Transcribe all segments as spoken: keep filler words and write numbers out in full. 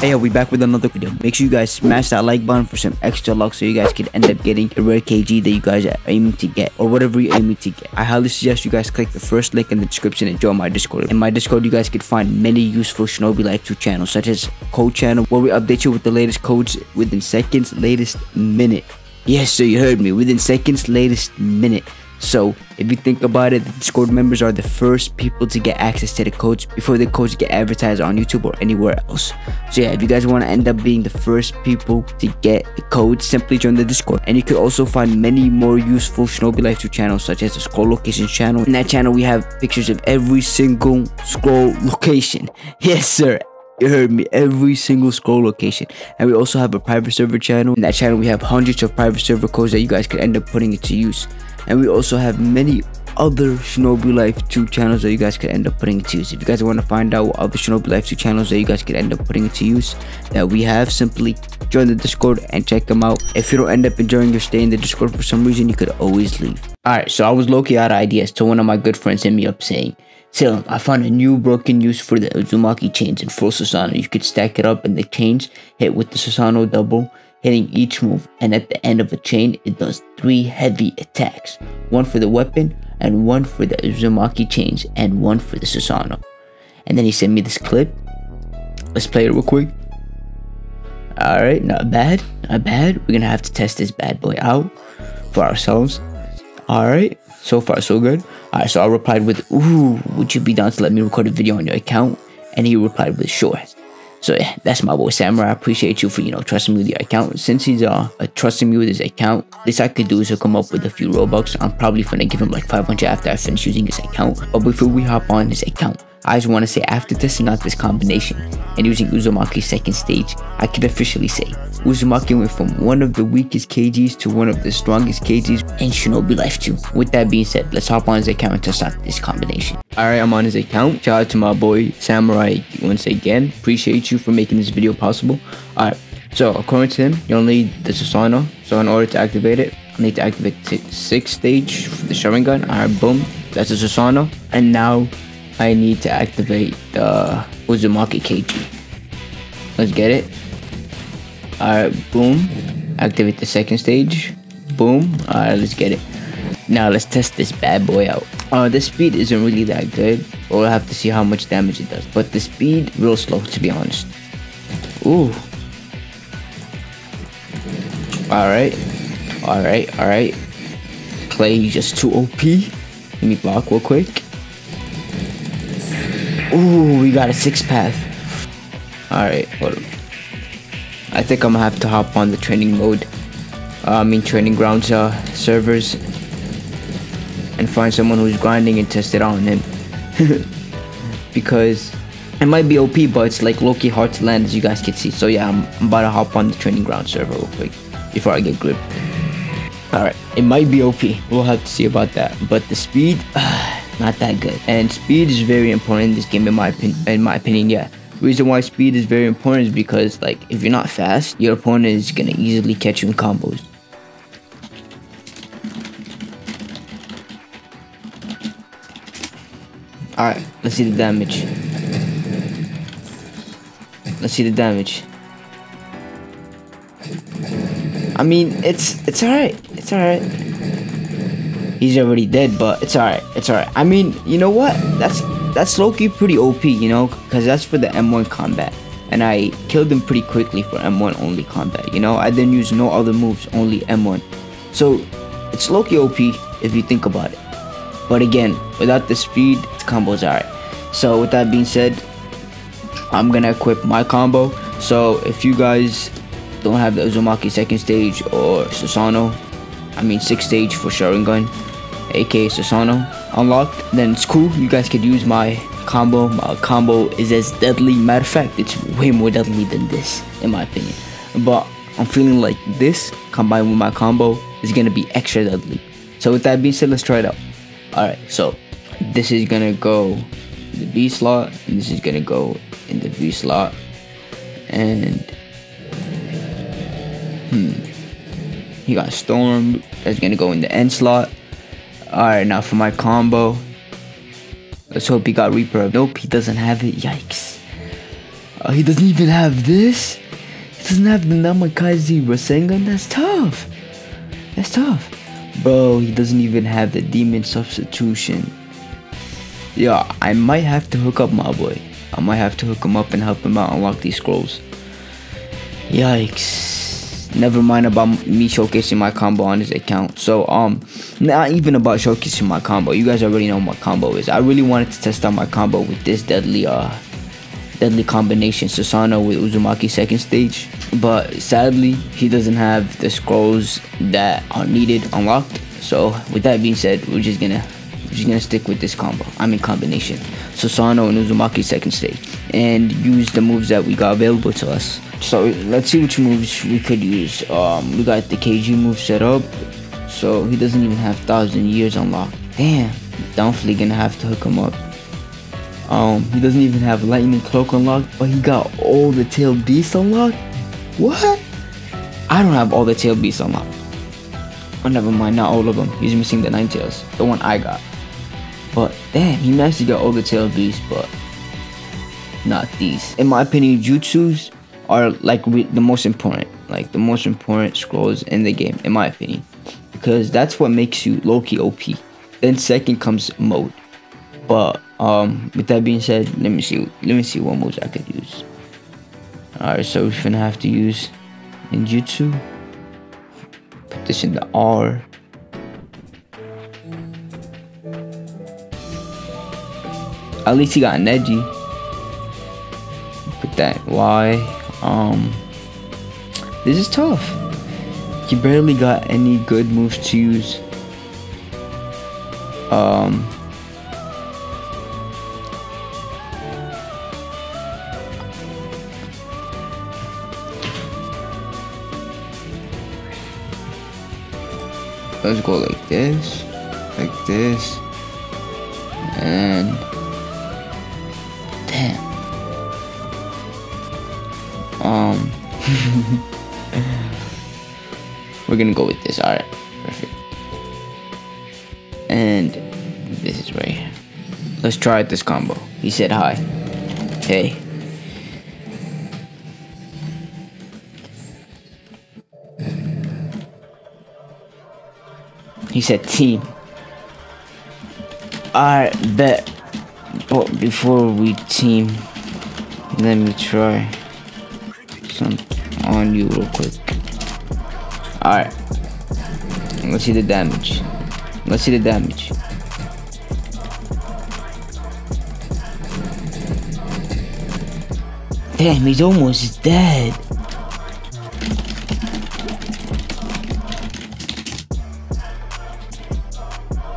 Hey yo, we back with another video. Make sure you guys smash that like button for some extra luck so you guys could end up getting a rare K G that you guys are aiming to get, or whatever you're aiming to get. I highly suggest you guys click the first link in the description and join my Discord. In my Discord, you guys could find many useful Shinobi Life two channels, such as code channel, where we update you with the latest codes within seconds, latest minute. Yes, so you heard me, within seconds, latest minute. So if you think about it, the Discord members are the first people to get access to the codes before the codes get advertised on YouTube or anywhere else. So yeah, if you guys want to end up being the first people to get the codes, simply join the Discord. And you could also find many more useful Shinobi Life two channels, such as the scroll location channel. In that channel, we have pictures of every single scroll location. Yes sir, you heard me, every single scroll location. And we also have a private server channel. In that channel, we have hundreds of private server codes that you guys could end up putting it to use. And we also have many other Shinobi Life two channels that you guys could end up putting to use. If you guys want to find out what other Shinobi Life two channels that you guys could end up putting to use that we have, simply join the Discord and check them out. If you don't end up enjoying your stay in the Discord for some reason, you could always leave. Alright, so I was low-key out of ideas till one of my good friends hit me up saying, "Salem, I found a new broken use for the Uzumaki chains in full Susanoo. You could stack it up and the chains hit with the Susanoo double, hitting each move, and at the end of a chain, it does three heavy attacks, one for the weapon, and one for the Uzumaki chains, and one for the Susanoo." And then he sent me this clip. Let's play it real quick. Alright, not bad, not bad. We're gonna have to test this bad boy out for ourselves. Alright, so far so good. Alright, so I replied with, "Ooh, would you be down to let me record a video on your account?" And he replied with, "Sure." So yeah, that's my boy Samurai. I appreciate you for, you know, trusting me with your account. Since he's uh, uh trusting me with his account, least I could do is hook him up with a few Robux. I'm probably gonna give him like five hundred after I finish using his account. But before we hop on his account, I just want to say, after testing out this combination and using Uzumaki's second stage, I can officially say Uzumaki went from one of the weakest K Gs to one of the strongest K Gs in Shinobi Life two. With that being said, let's hop on his account and test out this combination. Alright, I'm on his account. Shout out to my boy Samurai once again. Appreciate you for making this video possible. Alright, so according to him, you'll need the Susanoo. So in order to activate it, I need to activate the sixth stage for the Sharingan. Alright, boom. That's the Susanoo. And now I need to activate the Uzumaki K G. Let's get it. Alright, boom. Activate the second stage. Boom. Alright, let's get it. Now let's test this bad boy out. Uh, the speed isn't really that good. We'll have to see how much damage it does. But the speed, real slow, to be honest. Ooh. Alright. Alright, alright. Clay just too O P. Let me block real quick. Ooh, we got a six path. Alright, hold on. I think I'm gonna have to hop on the training mode. Uh, I mean training grounds uh, servers. And find someone who's grinding and test it out on him. Because it might be O P, but it's like low-key hard to land, as you guys can see. So yeah, I'm, I'm about to hop on the training ground server real quick before I get gripped. Alright, it might be O P. We'll have to see about that. But the speed, uh, not that good, and speed is very important in this game, in my opinion. In my opinion, yeah. Reason why speed is very important is because, like, if you're not fast, your opponent is gonna easily catch you in combos. All right, let's see the damage. Let's see the damage. I mean, it's it's all right. It's all right. He's already dead, but it's alright, it's alright. I mean, you know what? That's that's low-key pretty O P, you know? Because that's for the M one combat. And I killed him pretty quickly for M one only combat, you know? I didn't use no other moves, only M one. So, it's low-key O P if you think about it. But again, without the speed, the combo's alright. So, with that being said, I'm gonna equip my combo. So, if you guys don't have the Uzumaki second stage or Susanoo, I mean sixth stage for Sharingan, aka Susanoo, unlocked, then it's cool. You guys could use my combo. My combo is as deadly. Matter of fact, it's way more deadly than this, in my opinion. But I'm feeling like this combined with my combo is gonna be extra deadly. So with that being said, let's try it out. Alright, so this is gonna go in the B slot, and this is gonna go in the B slot. And hmm, he got stormed. That's gonna go in the end slot. Alright, now for my combo. Let's hope he got Reaper. Nope, he doesn't have it. Yikes. Oh, he doesn't even have this? He doesn't have the Namakaze Rasengan? That's tough. That's tough. Bro, he doesn't even have the demon substitution. Yeah, I might have to hook up my boy. I might have to hook him up and help him out unlock these scrolls. Yikes. Never mind about me showcasing my combo on his account. So, um, not even about showcasing my combo. You guys already know what my combo is. I really wanted to test out my combo with this deadly, uh, deadly combination. Susanoo with Uzumaki second stage. But sadly, he doesn't have the scrolls that are needed unlocked. So, with that being said, we're just gonna... Just gonna stick with this combo. I mean combination. Susanoo and Uzumaki second stage, and use the moves that we got available to us. So let's see which moves we could use. Um, we got the K G move set up, so he doesn't even have thousand years unlocked. Damn, definitely gonna have to hook him up. Um, he doesn't even have lightning cloak unlocked, but he got all the tail beasts unlocked. What? I don't have all the tail beasts unlocked. Oh, never mind, not all of them. He's missing the nine tails, the one I got. But damn, he actually got all the tail beasts, but not these. In my opinion, jutsus are like the most important, like the most important scrolls in the game, in my opinion, because that's what makes you low-key O P. Then second comes mode. But um, with that being said, let me see, let me see what moves I could use. All right, so we're gonna have to use Genjutsu. Put this in the R. At least he got an edgy. Put that Y. Um, this is tough. He barely got any good moves to use. Um, let's go like this, like this, and. Um, we're gonna go with this. All right, perfect. And this is right here. Let's try this combo. He said hi. Hey. He said team. All right, bet. But before we team, let me try. On you real quick. Alright. Let's see the damage. Let's see the damage. Damn, he's almost dead.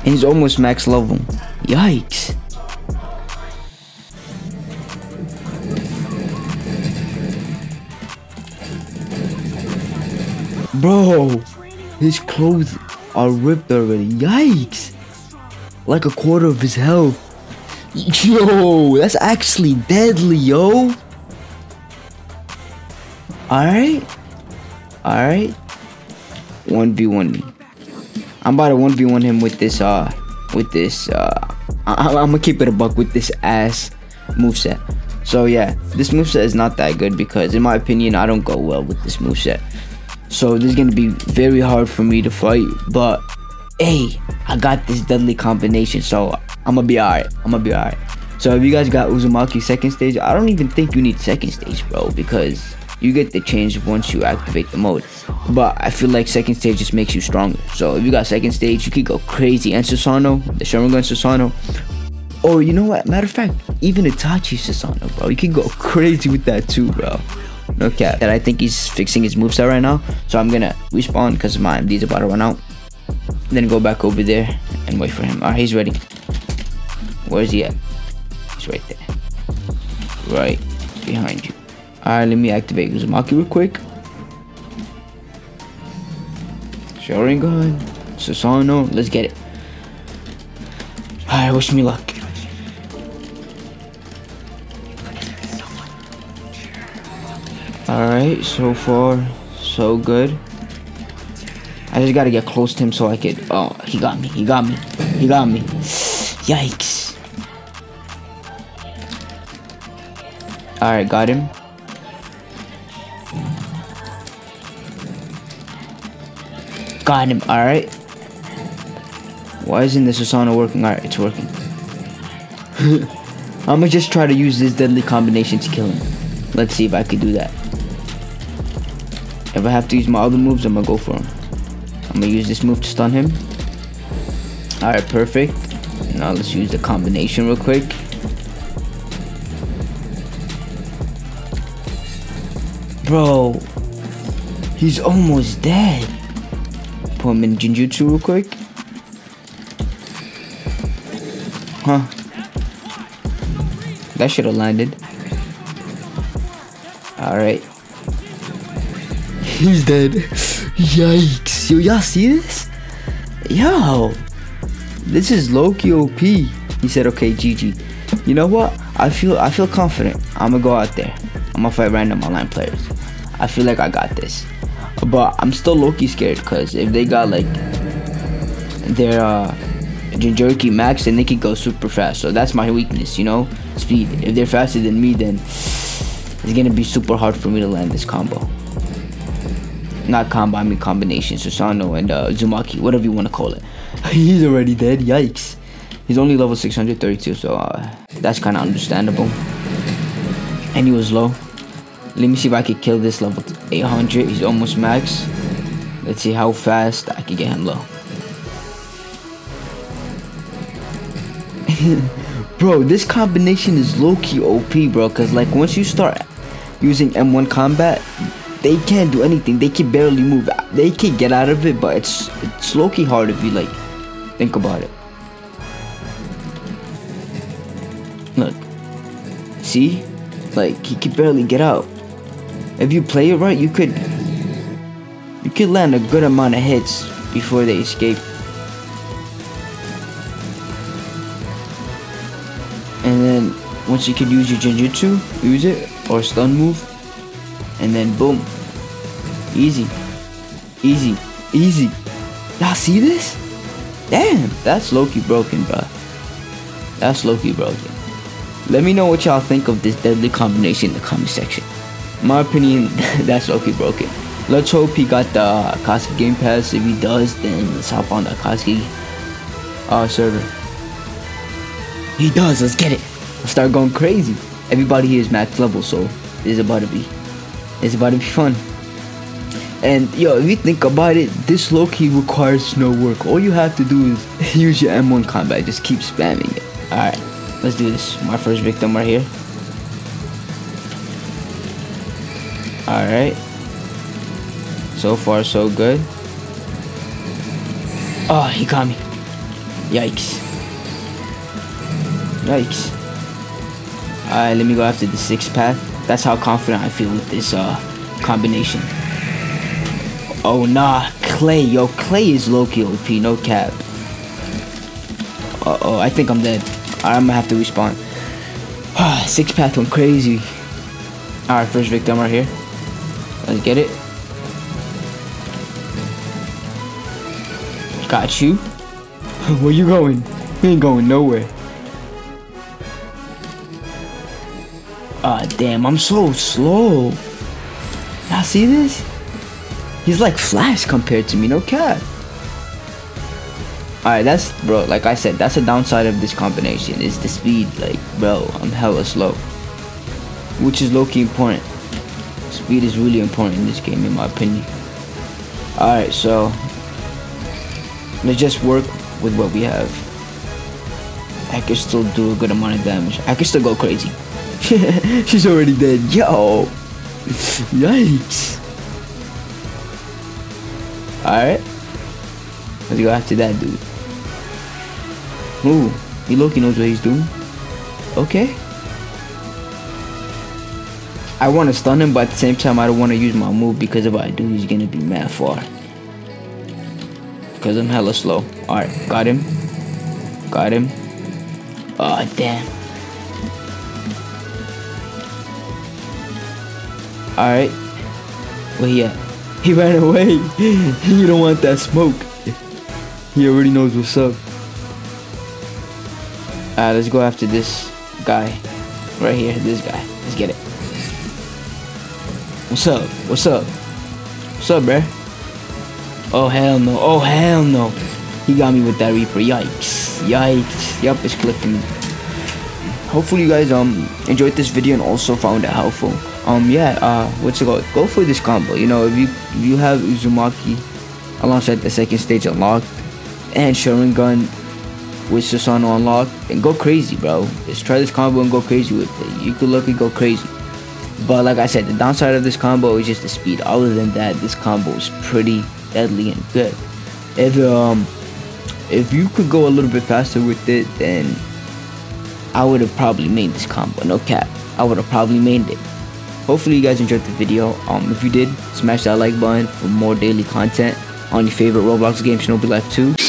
And he's almost max level. Yikes. Bro, his clothes are ripped already. Yikes! Like a quarter of his health. Yo, that's actually deadly, yo. Alright. Alright. one v one. I'm about to one v one him with this, uh, with this, uh, I I'm gonna keep it a buck with this ass moveset. So yeah, this moveset is not that good because in my opinion, I don't go well with this moveset. So this is gonna be very hard for me to fight, but hey, I got this deadly combination, so I'm gonna be alright. I'm gonna be alright. So if you guys got Uzumaki second stage, I don't even think you need second stage, bro, because you get the change once you activate the mode. But I feel like second stage just makes you stronger. So if you got second stage, you could go crazy. And Susanoo, the Sharingan Susanoo. Or you know what? Matter of fact, even Itachi Susanoo, bro. You could go crazy with that too, bro. No cap. That I think he's fixing his moveset right now. So I'm gonna respawn because my M D's about to run out. Then go back over there and wait for him. Alright, he's ready. Where is he at? He's right there. Right behind you. Alright, let me activate Uzumaki real quick. Sharingan. Susanoo. Let's get it. Alright, wish me luck. Alright, so far, so good. I just gotta get close to him so I could... Oh, he got me, he got me, he got me. Yikes. Alright, got him. Got him, alright. Why isn't the Susanoo working? Alright, it's working. I'ma just try to use this deadly combination to kill him. Let's see if I can do that. If I have to use my other moves, I'ma go for him. I'ma use this move to stun him. Alright, perfect. Now let's use the combination real quick. Bro, he's almost dead. Put him in Jinjutsu real quick. Huh. That should have landed. Alright. He's dead. Yikes. Yo, y'all see this? Yo. This is Loki O P. He said, okay, G G. You know what? I feel I feel confident. I'ma go out there. I'ma fight random online players. I feel like I got this. But I'm still Loki scared, because if they got like their uh, Jinjuriki max, then they could go super fast. So that's my weakness, you know? Speed. If they're faster than me, then it's gonna be super hard for me to land this combo. Not combo, I mean combination. Susanoo and uh, Uzumaki, whatever you want to call it. He's already dead, yikes. He's only level six hundred thirty-two, so uh, that's kind of understandable. And he was low. Let me see if I could kill this level eight hundred. He's almost max. Let's see how fast I can get him low. Bro, this combination is low-key O P, bro. Because, like, once you start using M one combat, they can't do anything. They can barely move. They can get out of it, but it's, it's low-key hard if you, like, think about it. Look. See? Like, he can barely get out. If you play it right, you could you could land a good amount of hits before they escape. And then once you could use your Genjutsu, use it, or stun move, and then boom. Easy. Easy. Easy. Y'all see this? Damn, that's low-key broken, bro. That's low-key broken. Let me know what y'all think of this deadly combination in the comment section. My opinion, that's low-key broken. Let's hope he got the Akatsuki Game Pass. If he does, then let's hop on the Akatsuki uh, server. He does, let's get it. Let's start going crazy. Everybody here is max level, so this is about to be, it's about to be fun. And yo, if you think about it, this low-key requires no work. All you have to do is use your M one combat. Just keep spamming it. Alright, let's do this. My first victim right here. Alright, so far so good. Oh, he got me. Yikes. Yikes. Alright, let me go after the sixth path. That's how confident I feel with this uh, combination. Oh nah, Clay. Yo, Clay is low-key O P, no cap. Uh oh, I think I'm dead. Alright, I'm gonna have to respawn. Sixth path went crazy. Alright, first victim right here. Let's get it. Got you. Where you going? You ain't going nowhere. Ah, damn, I'm so slow. Y'all see this? He's like Flash compared to me, no cap. Alright, that's, bro, like I said, that's the downside of this combination, is the speed. Like, bro, I'm hella slow. Which is low-key important. Speed is really important in this game, in my opinion. Alright, so let's just work with what we have. I can still do a good amount of damage. I can still go crazy. She's already dead. Yo. Yikes. Alright. Let's go after that dude. Ooh, he low-key knows what he's doing. Okay. I want to stun him, but at the same time, I don't want to use my move, because if I do, he's going to be mad far. Because I'm hella slow. Alright, got him. Got him. Aw, oh, damn. Alright. Where he at? He ran away. You don't want that smoke. He already knows what's up. Alright, let's go after this guy. Right here, this guy. Let's get it. What's up? What's up? What's up, bruh? Oh, hell no. Oh, hell no. He got me with that Reaper. Yikes. Yikes. Yup, it's clipping me. Hopefully you guys um enjoyed this video and also found it helpful. Um, yeah, uh, what's it called? Go for this combo. You know, if you, if you have Uzumaki alongside the second stage unlocked and Sharingan with Susanoo unlocked, and go crazy, bro. Just try this combo and go crazy with it. You could luckily go crazy. But like I said, the downside of this combo is just the speed. Other than that, this combo is pretty deadly and good. If um if you could go a little bit faster with it, then I would have probably made this combo. No cap. I would have probably made it. Hopefully you guys enjoyed the video. Um if you did, smash that like button for more daily content on your favorite Roblox game, Shinobi Life two.